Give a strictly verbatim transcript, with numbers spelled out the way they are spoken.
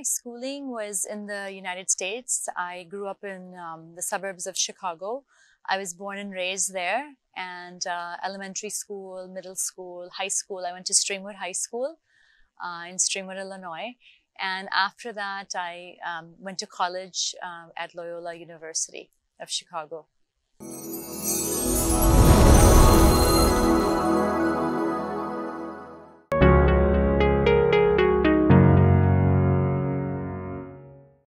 my schooling was in the United States. I grew up in um, the suburbs of Chicago. I was born and raised there, and uh, elementary school, middle school, high school. I went to Streamwood High School uh, in Streamwood, Illinois. And after that, I um, went to college uh, at Loyola University of Chicago.